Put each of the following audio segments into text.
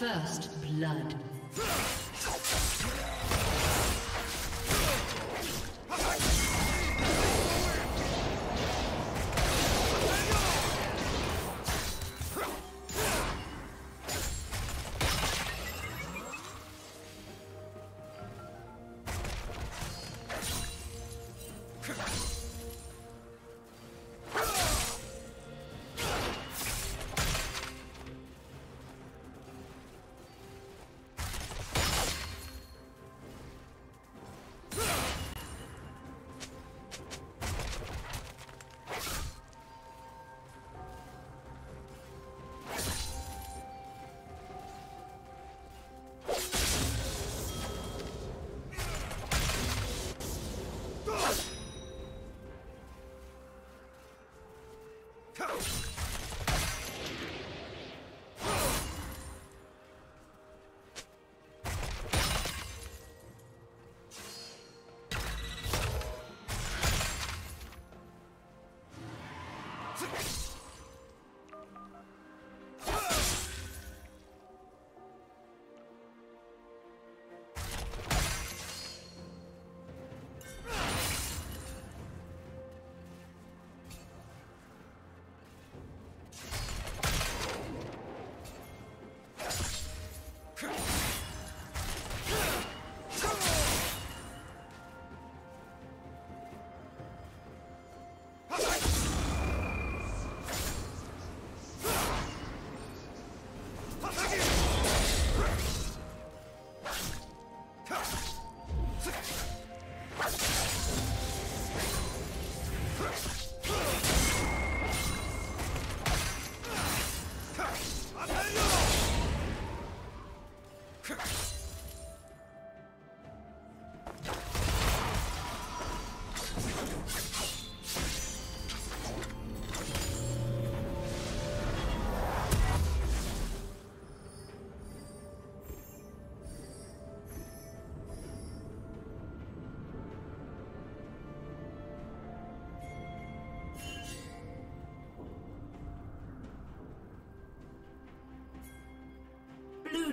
First blood. Blue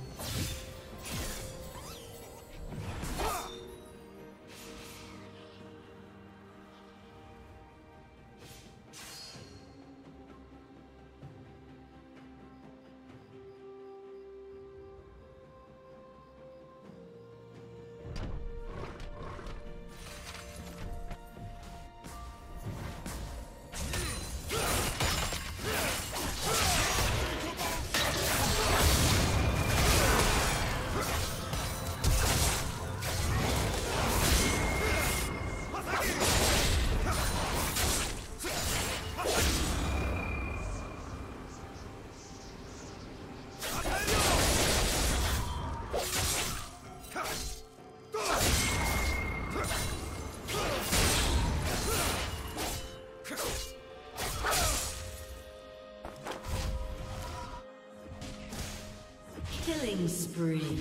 Killing spree.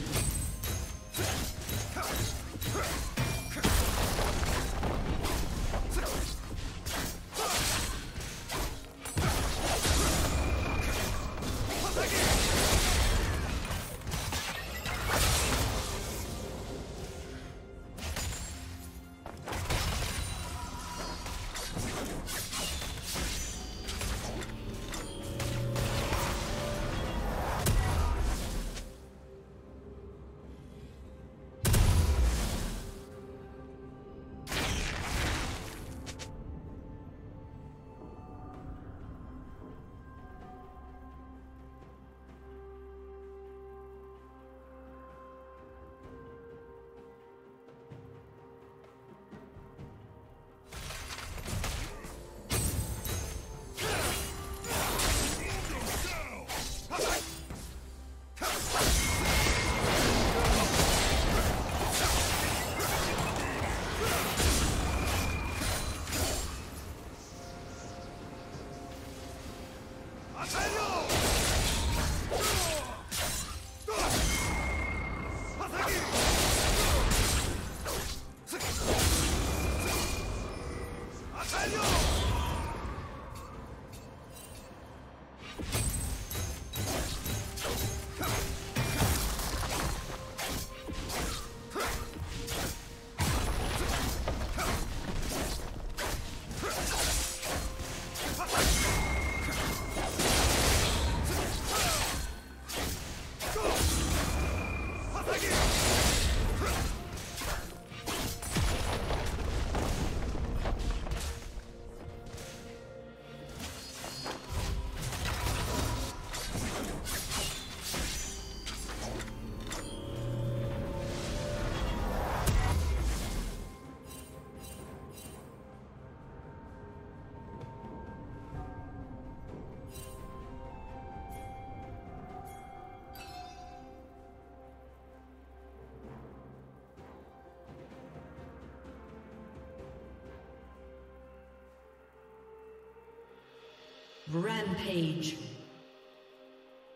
Rampage.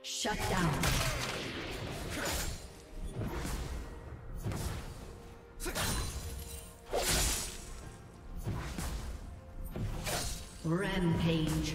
Shut down. Rampage.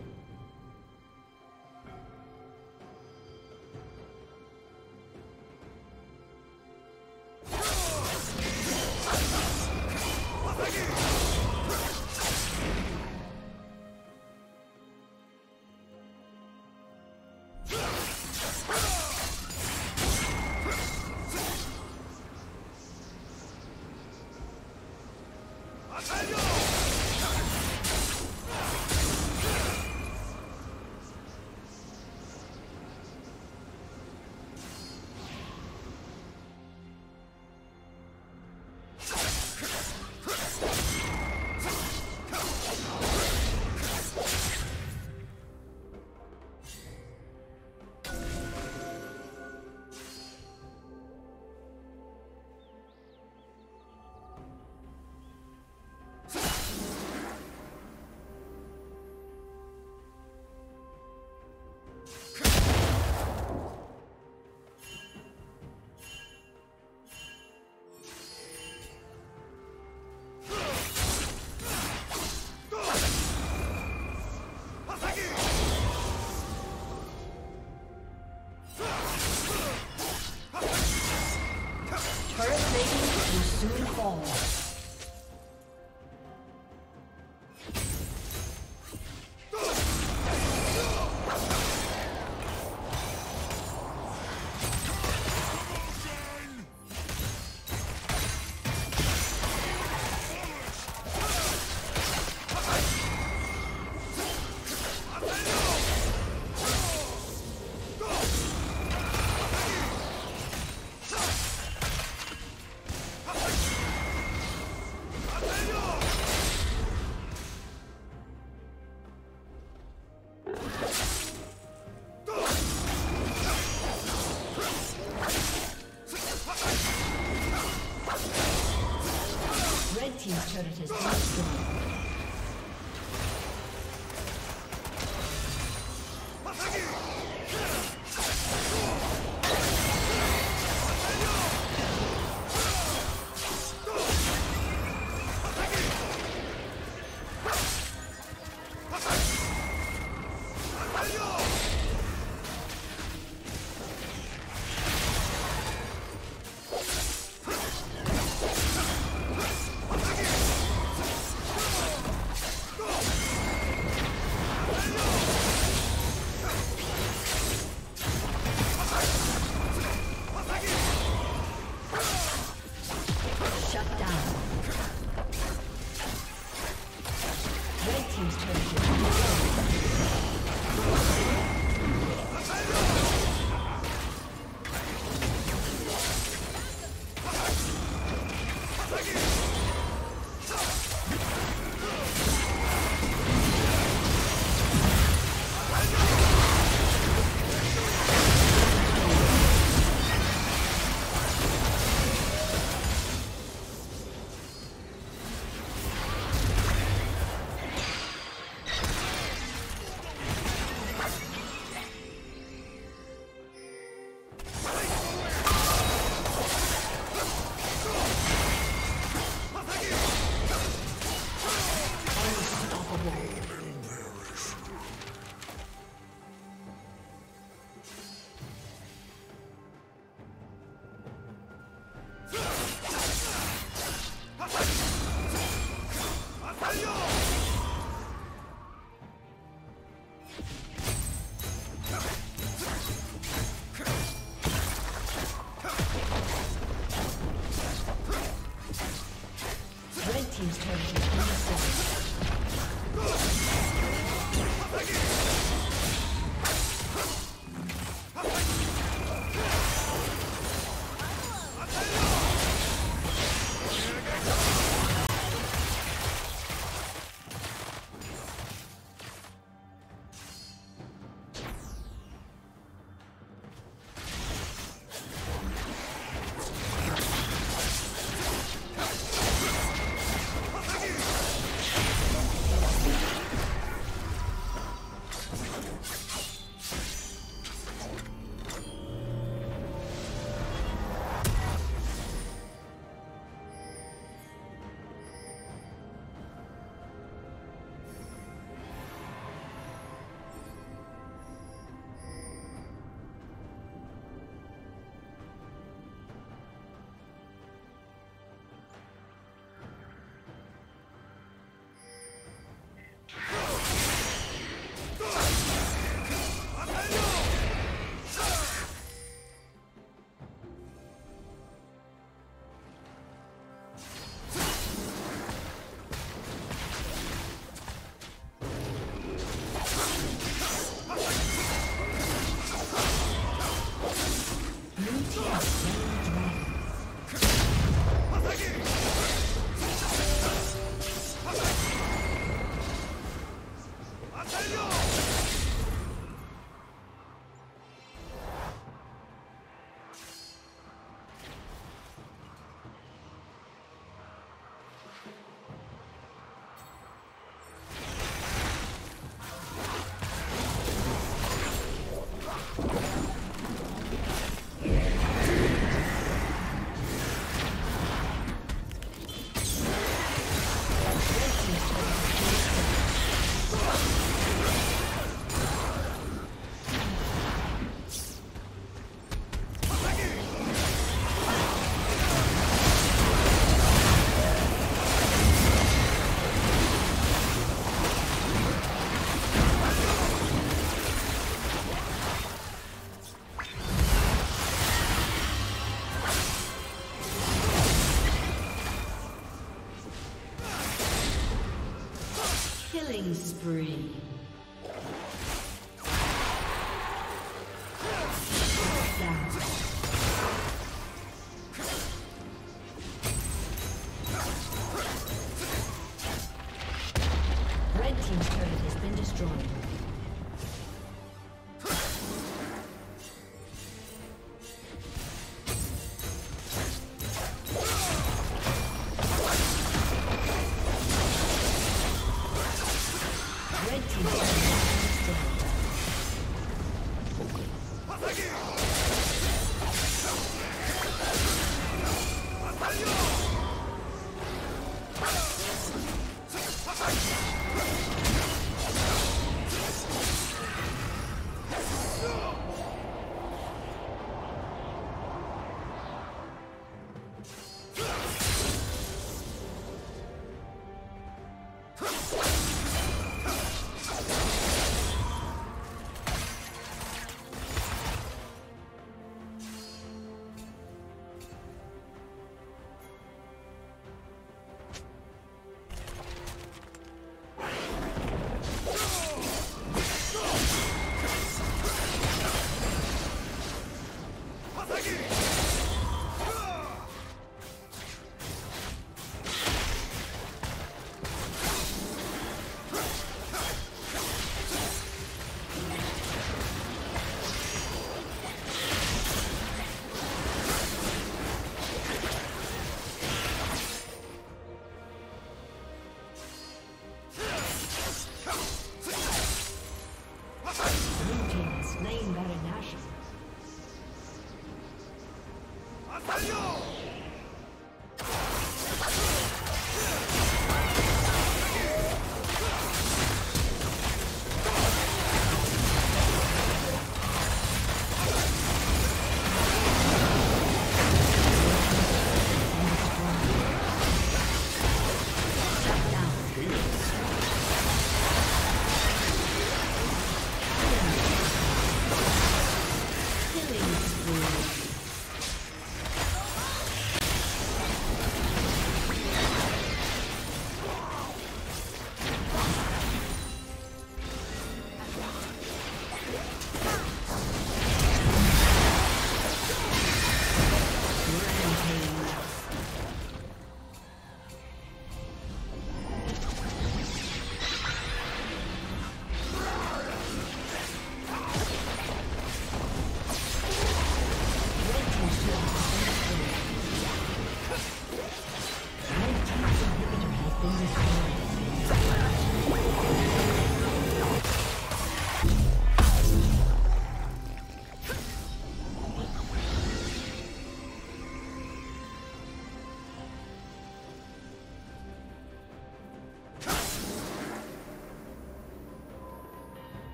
Wall. free.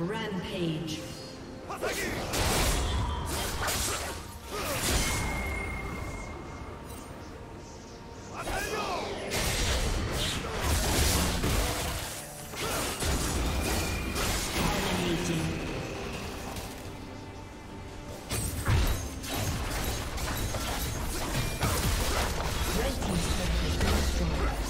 Rampage. Red team's turret has been destroyed.